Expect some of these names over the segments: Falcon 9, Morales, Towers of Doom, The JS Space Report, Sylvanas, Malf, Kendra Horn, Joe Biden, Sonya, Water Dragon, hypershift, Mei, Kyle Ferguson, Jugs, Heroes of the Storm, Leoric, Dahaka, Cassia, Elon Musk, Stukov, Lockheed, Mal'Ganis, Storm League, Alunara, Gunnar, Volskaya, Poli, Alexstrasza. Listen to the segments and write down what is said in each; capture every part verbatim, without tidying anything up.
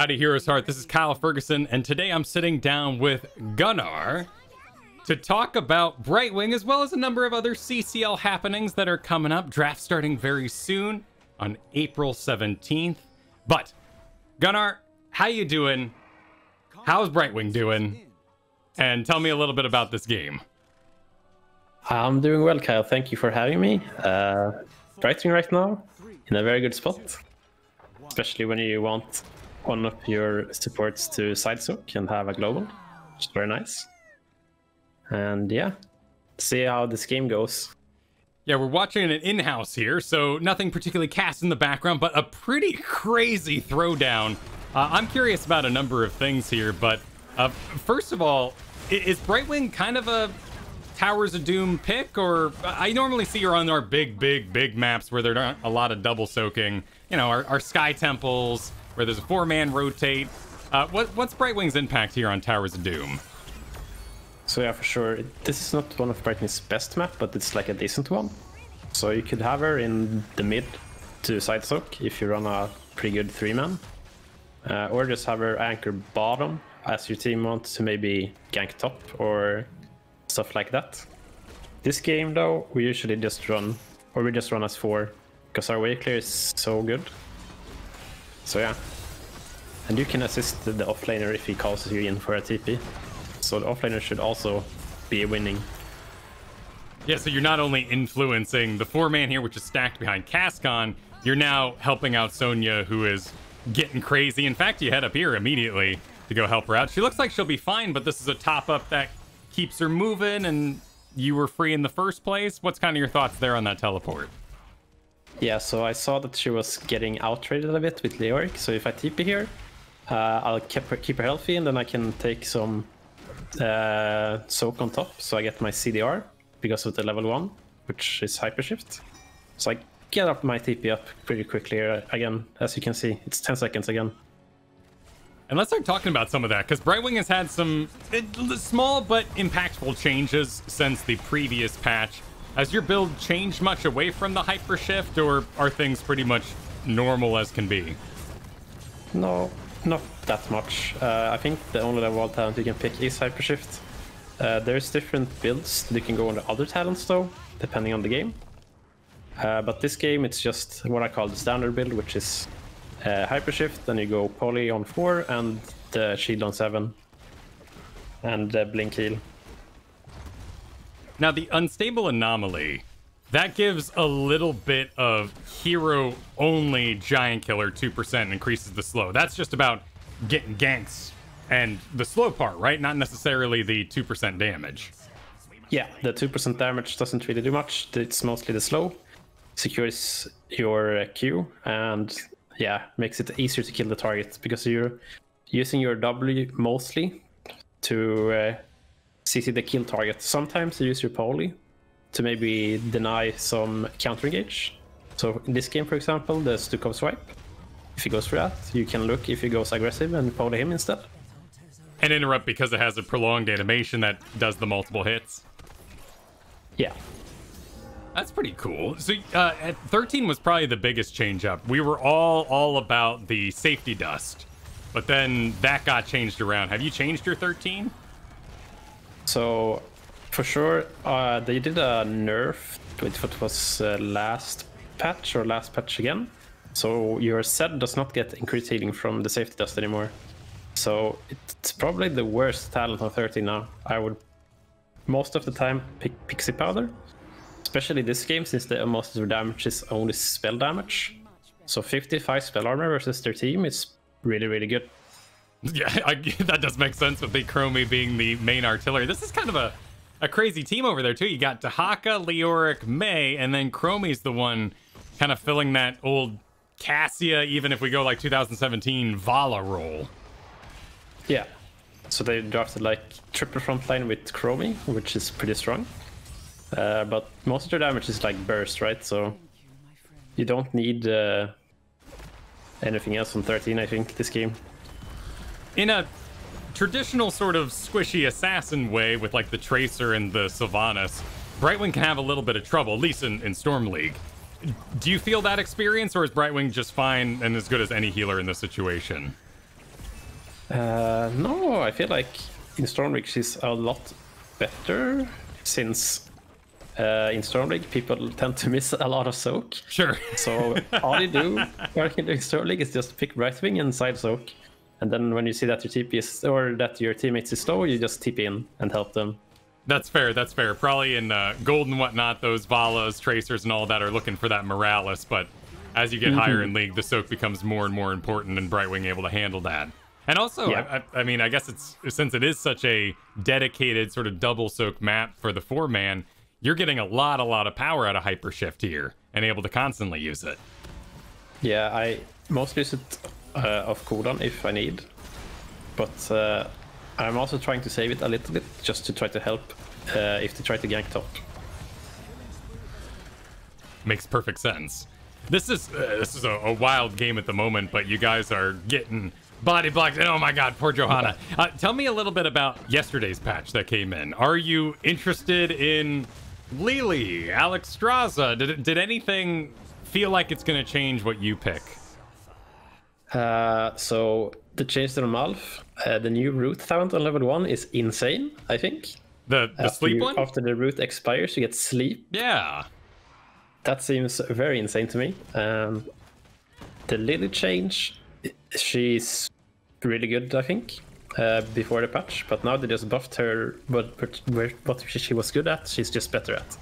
Out of Hero's Heart, this is Kyle Ferguson, and today I'm sitting down with Gunnar to talk about Brightwing, as well as a number of other C C L happenings that are coming up. Draft starting very soon on April seventeenth. But Gunnar, how you doing? How's Brightwing doing? And tell me a little bit about this game. I'm doing well, Kyle. Thank you for having me. Uh, Brightwing right now in a very good spot, especially when you want one of your supports to side soak and have a global, which is very nice. And yeah, see how this game goes. Yeah, we're watching it in-house here, so nothing particularly cast in the background, but a pretty crazy throwdown. Uh, I'm curious about a number of things here, but uh, first of all, is Brightwing kind of a Towers of Doom pick? Or I normally see her on our big, big, big maps where there aren't a lot of double soaking. You know, our, our Sky Temples, where there's a four-man rotate. Uh, what, what's Brightwing's impact here on Towers of Doom? So yeah, for sure, this is not one of Brightwing's best map, but it's like a decent one. So you could have her in the mid to side soak if you run a pretty good three-man. Uh, or just have her anchor bottom as your team wants to maybe gank top or stuff like that. This game though, we usually just run, or we just run as four, because our wave clear is so good. So yeah, and you can assist the offlaner if he calls you in for a T P. So the offlaner should also be winning. Yeah, so you're not only influencing the four-man here, which is stacked behind Cascon, you're now helping out Sonya, who is getting crazy. In fact, you head up here immediately to go help her out. She looks like she'll be fine, but this is a top-up that keeps her moving, and you were free in the first place. What's kind of your thoughts there on that teleport? Yeah, so I saw that she was getting outtraded a bit with Leoric, so if I T P here, uh, I'll keep her, keep her healthy, and then I can take some uh, soak on top, so I get my C D R because of the level one, which is hypershift. So I get up my T P up pretty quickly here again, as you can see, it's ten seconds again. And let's start talking about some of that, because Brightwing has had some small but impactful changes since the previous patch. Has your build changed much away from the hypershift, or are things pretty much normal as can be? No, not that much. Uh, I think the only level talent you can pick is hypershift. Uh, there's different builds that you can go on the other talents though, depending on the game. Uh, but this game, it's just what I call the standard build, which is uh, hypershift, then you go Poli on four and the shield on seven, and uh, Blink Heal. Now, the Unstable Anomaly, that gives a little bit of hero-only Giant Killer two percent and increases the slow. That's just about getting ganks and the slow part, right? Not necessarily the two percent damage. Yeah, the two percent damage doesn't really do much. It's mostly the slow. Secures your Q and, yeah, makes it easier to kill the target because you're using your W mostly to Uh, C C the kill target. Sometimes you use your Poli to maybe deny some counter engage. So in this game, for example, the Stukov swipe, if he goes for that, you can look if he goes aggressive and Poli him instead. And interrupt because it has a prolonged animation that does the multiple hits. Yeah. That's pretty cool. So uh, at thirteen was probably the biggest change up. We were all all about the safety dust, but then that got changed around. Have you changed your thirteen? So, for sure, uh, they did a nerf with what was uh, last patch or last patch again. So your set does not get increased healing from the safety dust anymore. So it's probably the worst talent on thirteen now. I would most of the time pick Pixie Powder, especially this game since the most of the damage is only spell damage. So fifty-five spell armor versus their team is really, really good. Yeah, I, that does make sense with the Chromie being the main artillery. This is kind of a, a crazy team over there, too. You got Dahaka, Leoric, Mei, and then Chromie's the one kind of filling that old Cassia, even if we go like two thousand seventeen Vala role. Yeah, so they drafted like triple frontline with Chromie, which is pretty strong. Uh, but most of their damage is like burst, right? So you don't need uh, anything else on thirteen, I think, this game. In a traditional sort of squishy assassin way with like the Tracer and the Sylvanas, Brightwing can have a little bit of trouble, at least in, in Storm League. Do you feel that experience, or is Brightwing just fine and as good as any healer in this situation? Uh, no, I feel like in Storm League she's a lot better, since uh, in Storm League people tend to miss a lot of soak. Sure. So all you do working in Storm League is just pick Brightwing and side soak, and then when you see that your T P is, or that your teammates is slow, you just T P in and help them. That's fair, that's fair. Probably in uh, Gold and whatnot, those Valas, Tracers, and all that are looking for that Morales, but as you get mm-hmm. higher in League, the soak becomes more and more important, and Brightwing able to handle that. And also, yeah. I, I, I mean, I guess it's, since it is such a dedicated sort of double soak map for the four-man, you're getting a lot, a lot of power out of hypershift here, and able to constantly use it. Yeah, I mostly use it uh, off cooldown if I need, but... Uh... I'm also trying to save it a little bit, just to try to help uh, if they try to gank top. Makes perfect sense. This is uh, this is a, a wild game at the moment, but you guys are getting body blocked. Oh my god, poor Johanna. Uh, tell me a little bit about yesterday's patch that came in. Are you interested in Lily, Alexstrasza? Did, did anything feel like it's going to change what you pick? Uh, so... The change to the Malf, uh, the new root talent on level one is insane, I think. The, the sleep you, one? After the root expires, you get sleep. Yeah. That seems very insane to me. Um, the Lily change, she's really good, I think, uh, before the patch. But now they just buffed her, but what she was good at, she's just better at.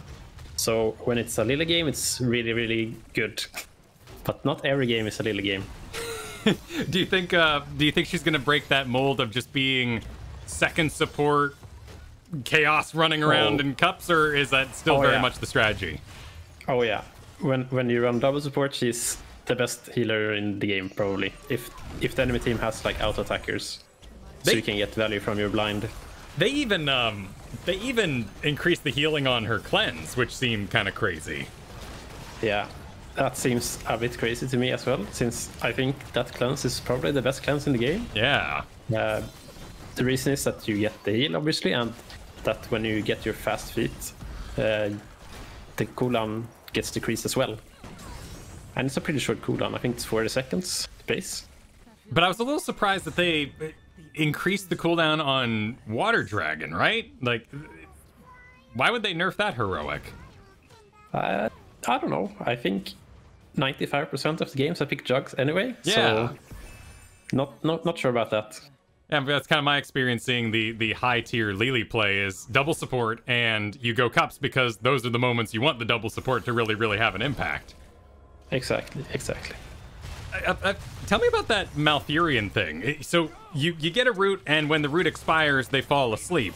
So when it's a Lily game, it's really, really good. But not every game is a Lily game. Do you think uh, do you think she's gonna break that mold of just being second support, chaos running around oh. in cups, or is that still oh, very yeah. much the strategy? Oh yeah, when when you run double support, she's the best healer in the game probably. If if the enemy team has like auto attackers, they, so you can get value from your blind. They even um they even increased the healing on her cleanse, which seemed kind of crazy. Yeah. That seems a bit crazy to me as well, since I think that cleanse is probably the best cleanse in the game. Yeah. Uh, the reason is that you get the heal, obviously, and that when you get your fast feet, uh, the cooldown gets decreased as well. And it's a pretty short cooldown. I think it's forty seconds base. But I was a little surprised that they increased the cooldown on Water Dragon, right? Like, why would they nerf that heroic? Uh, I don't know. I think... ninety-five percent of the games I pick Jugs anyway, yeah. so not not not sure about that. Yeah, but that's kind of my experience seeing the the high tier Lily play is double support, and you go cups because those are the moments you want the double support to really really have an impact. Exactly, exactly. I, I, I, tell me about that Malfurion thing. So you you get a root, and when the root expires, they fall asleep.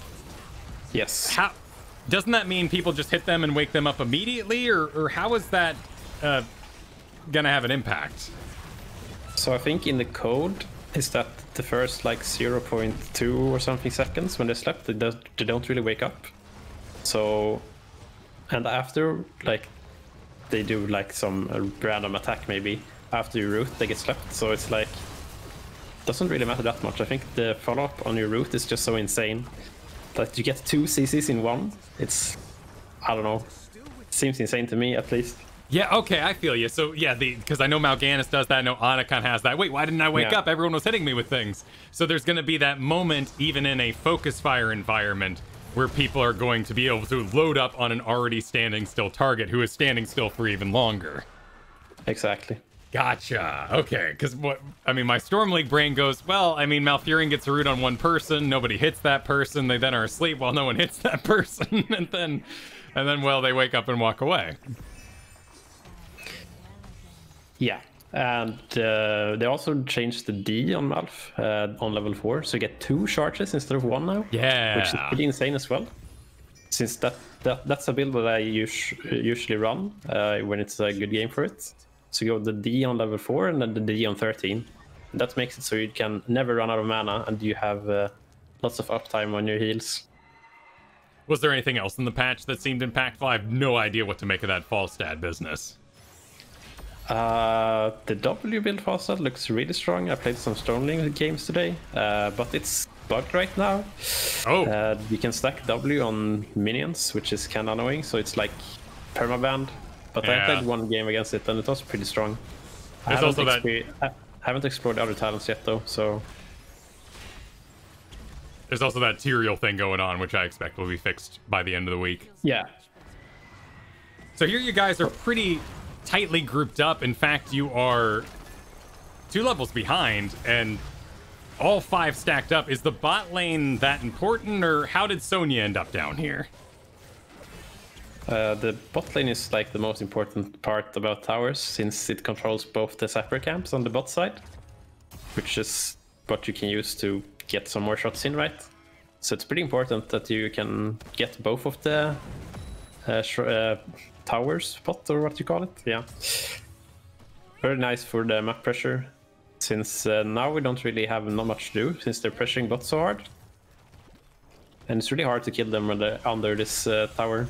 Yes. How doesn't that mean people just hit them and wake them up immediately, or or how is that? Uh, gonna have an impact? So I think in the code is that the first like zero point two or something seconds when they slept, they don't, they don't really wake up. So, and after like they do like some random attack maybe after your root, they get slept. So it's like doesn't really matter that much. I think the follow up on your root is just so insane that you get two C Cs in one. It's I don't know. Seems insane to me at least. Yeah, okay, I feel you. So, yeah, the because I know Mal'Ganis does that. I know Anacon has that. Wait, why didn't I wake yeah. up? Everyone was hitting me with things. So there's going to be that moment, even in a focus fire environment, where people are going to be able to load up on an already standing still target who is standing still for even longer. Exactly. Gotcha. Okay, because what I mean, my Storm League brain goes, well, I mean, Malfurion gets a root on one person. Nobody hits that person. They then are asleep while no one hits that person. and then, and then, well, they wake up and walk away. Yeah, and uh, they also changed the D on Malf uh, on level four, so you get two charges instead of one now. Yeah, which is pretty insane as well. Since that, that that's a build that I us usually run uh, when it's a good game for it. So you go the D on level four and then the D on thirteen. That makes it so you can never run out of mana, and you have uh, lots of uptime on your heals. Was there anything else in the patch that seemed impactful? I have no idea what to make of that Falstad business. Uh, the W build facet looks really strong. I played some Storm League games today, uh, but it's bugged right now. Oh. Uh, you can stack W on minions, which is kind of annoying, so it's like permabanned. But yeah. I played one game against it, and it was pretty strong. I haven't, also that... I haven't explored other talents yet, though, so... There's also that Tyrael thing going on, which I expect will be fixed by the end of the week. Yeah. So here you guys are pretty tightly grouped up. In fact, you are two levels behind, and all five stacked up. Is the bot lane that important, or how did Sonya end up down here? Uh, the bot lane is like the most important part about Towers, since it controls both the sapper camps on the bot side, which is what you can use to get some more shots in, right? So it's pretty important that you can get both of the uh, sh uh, towers pot, or what you call it. Yeah. Very nice for the map pressure, since uh, now we don't really have not much to do, since they're pressuring bots so hard. And it's really hard to kill them under, under this uh, tower.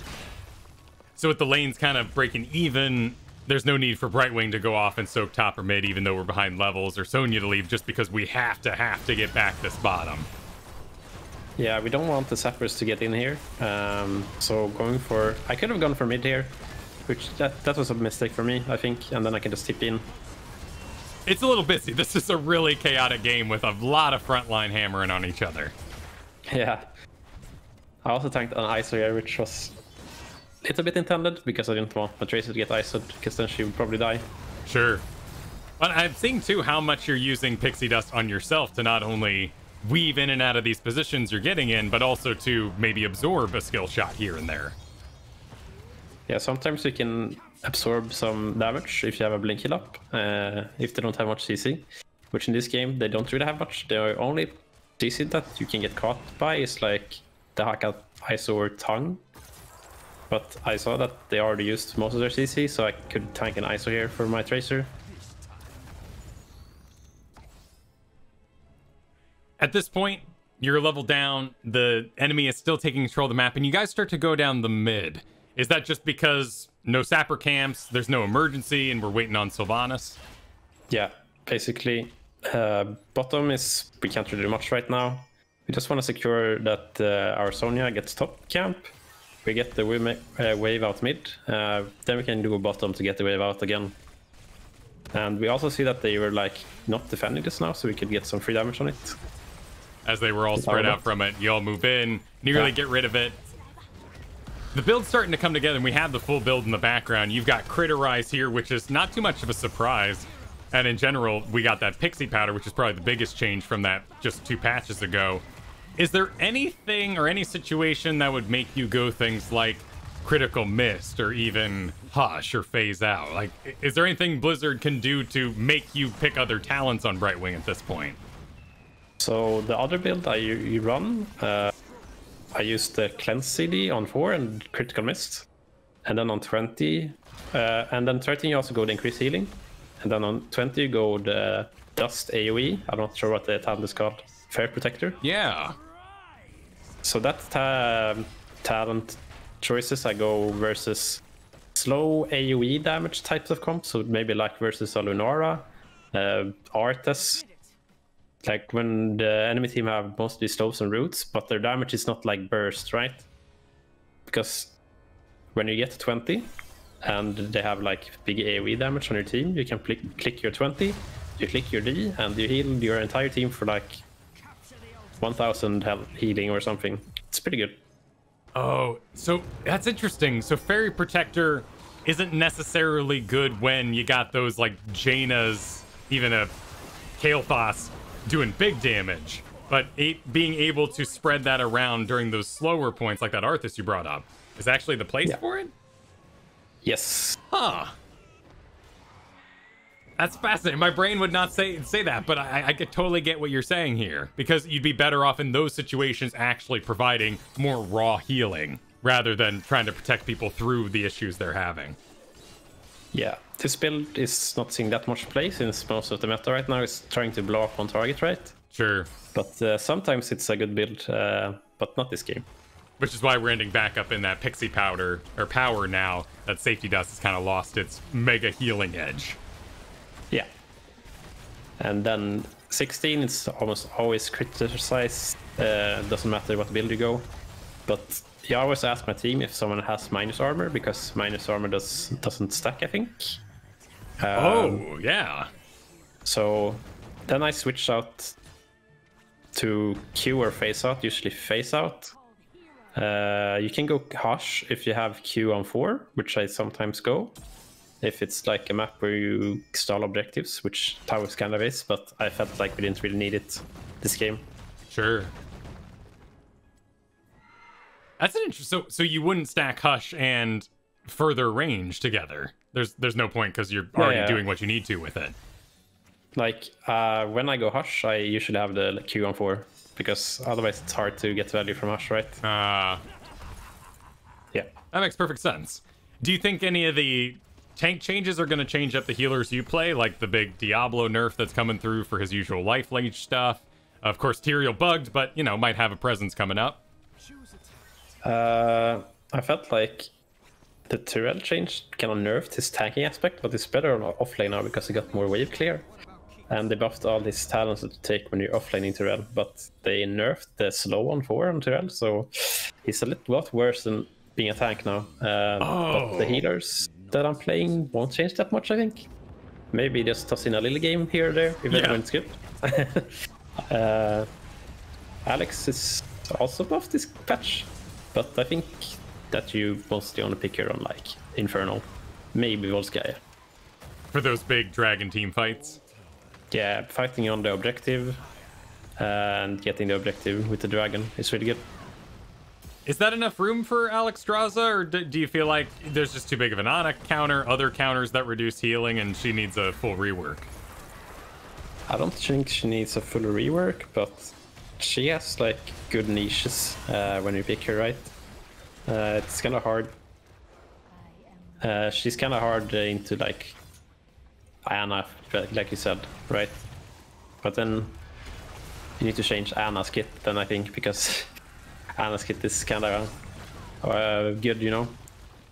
So with the lanes kind of breaking even, there's no need for Brightwing to go off and soak top or mid, even though we're behind levels, or Sonya to leave, just because we have to have to get back this bottom. Yeah, we don't want the sappers to get in here. Um, so going for... I could have gone for mid here, which that, that was a mistake for me, I think. And then I can just tip in. It's a little busy. This is a really chaotic game with a lot of frontline hammering on each other. Yeah. I also tanked an Iso here, which was... It's a bit intended, because I didn't want my Tracer to get Iso'd, because then she would probably die. Sure. But I've seen too how much you're using Pixie Dust on yourself to not only weave in and out of these positions you're getting in, but also to maybe absorb a skill shot here and there. Yeah, sometimes you can absorb some damage if you have a Blink Heal up, uh, if they don't have much C C, which in this game they don't really have much. The only C C that you can get caught by is like Dahaka, Iso, or Tongue. But I saw that they already used most of their C C, so I could tank an Iso here for my Tracer. At this point, you're a level down, the enemy is still taking control of the map, and you guys start to go down the mid. Is that just because no sapper camps, there's no emergency, and we're waiting on Sylvanas? Yeah, basically. Uh, bottom is, we can't really do much right now. We just want to secure that uh, our Sonya gets top camp. We get the wave out mid, uh, then we can do a bottom to get the wave out again. And we also see that they were like not defending this now, so we could get some free damage on it. As they were all it's spread out from it, you all move in, nearly yeah. get rid of it. The build's starting to come together, and we have the full build in the background. You've got Criterize here, which is not too much of a surprise. And in general, we got that Pixie Powder, which is probably the biggest change from that just two patches ago. Is there anything or any situation that would make you go things like critical missed or even hush or phase out? Like, is there anything Blizzard can do to make you pick other talents on Brightwing at this point? So the other build I you run, uh, I used the Cleanse C D on four and critical missed, and then on twenty, uh, and then thirteen you also go the increased healing, and then on twenty you go the Dust A O E. I'm not sure what the talent is called. Fairy Protector. Yeah. So that ta talent choices I go versus slow A O E damage types of comp. So maybe like versus Alunara, uh, Arthas. Like when the enemy team have mostly slows and roots, but their damage is not like burst, right? Because when you get to twenty and they have like big A O E damage on your team, you can click your twenty, you click your D, and you heal your entire team for like one thousand healing or something. It's pretty good. Oh, so that's interesting. So Fairy Protector isn't necessarily good when you got those like Jaina's, even a Kael'thas doing big damage, but it, being able to spread that around during those slower points like that Arthas you brought up is actually the place yeah. for it? Yes. Huh. That's fascinating. My brain would not say say that, but I, I could totally get what you're saying here, because you'd be better off in those situations actually providing more raw healing rather than trying to protect people through the issues they're having. Yeah, this build is not seeing that much play, since most of the meta right now is trying to blow up on target, right? Sure. But uh, sometimes it's a good build, uh, but not this game. Which is why we're ending back up in that Pixie Powder or power now that Safety Dust has kind of lost its mega healing edge. Yeah. And then sixteen, it's almost always criticized. Uh, doesn't matter what build you go. But yeah, I always ask my team if someone has minus armor, because minus armor does, doesn't stack, I think. Um, oh, yeah. So then I switch out to Q or phase out, usually phase out. Uh, you can go Hush if you have Q on four, which I sometimes go. If it's like a map where you stall objectives, which Towers kind of is, but I felt like we didn't really need it this game. Sure. That's an interesting... So, so you wouldn't stack Hush and further range together? There's there's no point because you're already yeah, yeah. doing what you need to with it. Like, uh, when I go Hush, I usually have the like, Q on four, because otherwise it's hard to get value from Hush, right? Uh, yeah. That makes perfect sense. Do you think any of the tank changes are going to change up the healers you play, like the big Diablo nerf that's coming through for his usual life leech stuff? Of course, Tyrael bugged, but, you know, might have a presence coming up. Uh, I felt like the Tyrael change kind of nerfed his tanking aspect, but it's better on offlane now because he got more wave clear. And they buffed all these talents that you take when you're offlaning Tyrael, but they nerfed the slow on four on Tyrael, so he's a little lot worse than being a tank now. Um, oh. But the healers that I'm playing won't change that much, I think. Maybe just toss in a little game here or there, if yeah. everyone's good. uh, Alex is also buffed this patch, but I think that you mostly want to pick here on like Infernal, maybe Volskaya. For those big dragon team fights? Yeah, fighting on the objective and getting the objective with the dragon is really good. Is that enough room for Alexstrasza, or do, do you feel like there's just too big of an Ana counter, other counters that reduce healing, and she needs a full rework? I don't think she needs a full rework, but she has like good niches uh, when you pick her right. Uh, it's kind of hard. Uh, she's kind of hard into like Ana, like you said, right? But then you need to change Ana's kit then, I think, because Ana's kit is kind of uh, good, you know?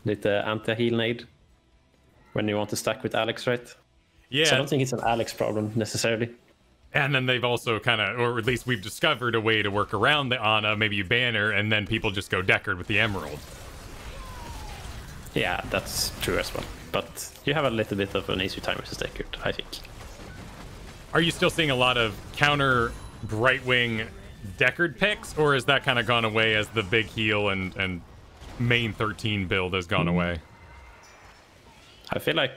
With the anti-heal nade when you want to stack with Alex, right? Yeah. So I don't think it's an Alex problem necessarily. And then they've also kind of, or at least we've discovered a way to work around the Ana. Maybe you ban her, and then people just go Deckard with the Emerald. Yeah, that's true as well. But you have a little bit of an easier time versus Deckard, I think. Are you still seeing a lot of counter Brightwing Deckard picks, or has that kind of gone away as the big heal and, and main thirteen build has gone away? I feel like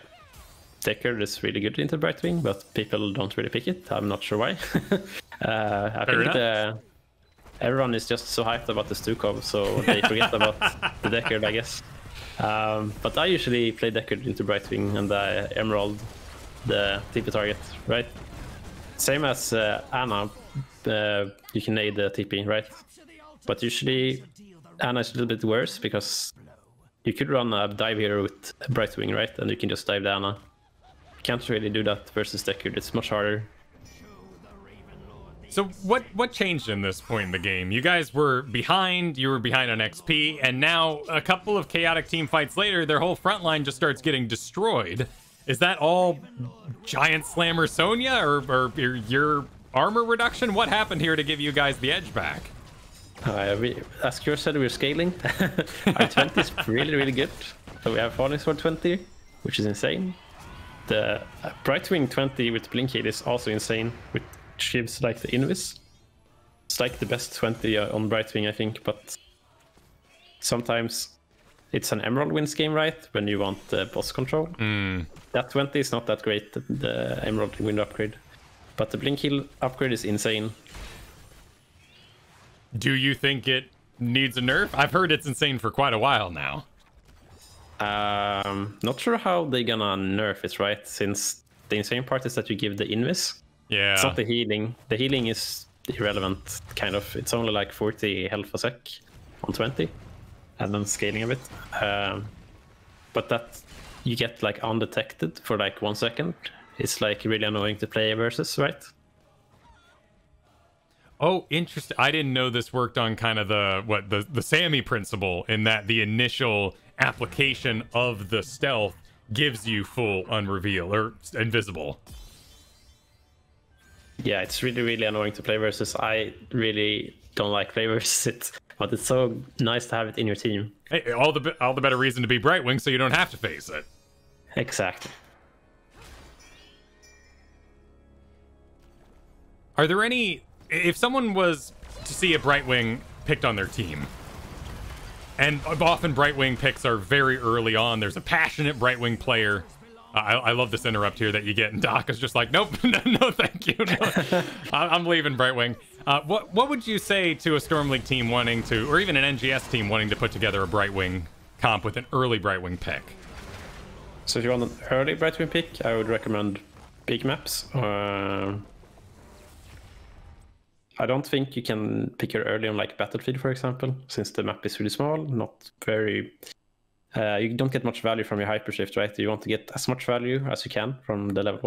Deckard is really good into Brightwing, but people don't really pick it. I'm not sure why. uh, I Fair think the, everyone is just so hyped about the Stukov, so they forget about the Deckard, I guess. Um, but I usually play Deckard into Brightwing and the Emerald, the T P target, right? Same as uh, Ana, uh, you can nade the T P, right? But usually Ana is a little bit worse because you could run a dive here with Brightwing, right? And you can just dive the Ana. You can't really do that versus Deckard, it's much harder. So what what changed in this point in the game? You guys were behind, you were behind on X P, and now a couple of chaotic team fights later, their whole front line just starts getting destroyed. Is that all Giant Slammer Sonya, or, or, or your armor reduction? What happened here to give you guys the edge back? Uh, we, as Cure said, we're scaling. Our twenty is really, really good. So we have Falling Sword twenty, which is insane. The Brightwing twenty with Blink Heal is also insane. With gives like the invis. It's like the best twenty uh, on Brightwing, I think, but sometimes it's an Emerald Winds game, right? When you want the uh, boss control. Mm. That twenty is not that great, the Emerald Wind upgrade. But the Blink Heal upgrade is insane. Do you think it needs a nerf? I've heard it's insane for quite a while now. Um, not sure how they're gonna nerf it, right? Since the insane part is that you give the invis. Yeah. It's not the healing. The healing is irrelevant, kind of. It's only like forty health a sec on twenty, and then scaling a bit. Um, but that you get like undetected for like one second. It's like really annoying to play versus, right? Oh, interesting. I didn't know this worked on kind of the what the the Sammy principle, in that the initial application of the stealth gives you full unreveal or invisible. Yeah, it's really, really annoying to play versus. I really don't like play versus it, but it's so nice to have it in your team. Hey, all the all the better reason to be Brightwing, so you don't have to face it. Exactly. Are there any if someone was to see a Brightwing picked on their team, and often Brightwing picks are very early on, there's a passionate Brightwing player. Uh, I, I love this interrupt here that you get, and Doc is just like, nope, no, no thank you. No, I'm leaving Brightwing. Uh, what what would you say to a Storm League team wanting to, or even an N G S team wanting to put together a Brightwing comp with an early Brightwing pick? So if you want an early Brightwing pick, I would recommend big maps. Uh, I don't think you can pick her early on like Battlefield, for example, since the map is really small, not very... Uh, you don't get much value from your hypershift, right? You want to get as much value as you can from the level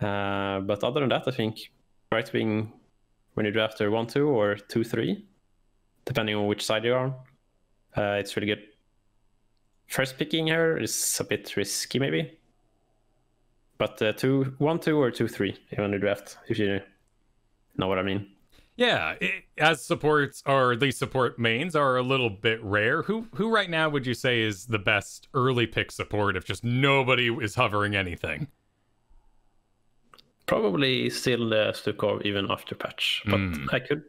one. Uh, but other than that, I think Brightwing, when you draft her one two or two three, depending on which side you are, uh, it's really good. First picking her is a bit risky, maybe. But uh, two, one two or two three when you draft, if you know what I mean. Yeah, it, as supports, or at least support mains, are a little bit rare. Who who right now would you say is the best early pick support if just nobody is hovering anything? Probably still uh, Stukov even after patch, but mm. I could.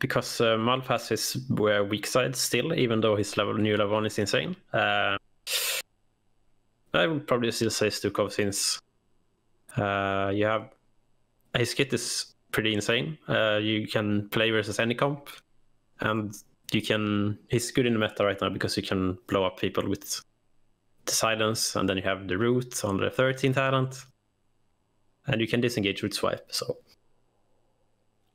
Because uh, Malf has his weak side still, even though his level new level one is insane. Uh, I would probably still say Stukov since uh, you have... His kit is... pretty insane. Uh, you can play versus any comp, and you can. He's good in the meta right now because you can blow up people with the silence, and then you have the root on the thirteen talent, and you can disengage with swipe. So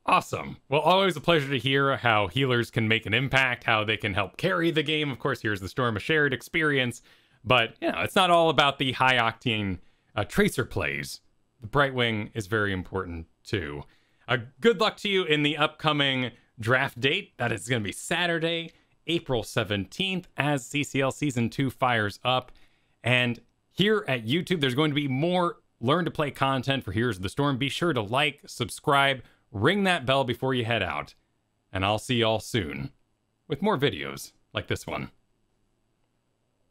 awesome! Well, always a pleasure to hear how healers can make an impact, how they can help carry the game. Of course, here's the Storm, a shared experience, but you know it's not all about the high octane uh, Tracer plays. The Brightwing is very important too. Uh, good luck to you in the upcoming draft date. That is going to be Saturday, April seventeenth, as C C L Season two fires up. And here at YouTube, there's going to be more Learn to Play content for Heroes of the Storm. Be sure to like, subscribe, ring that bell before you head out. And I'll see y'all soon with more videos like this one.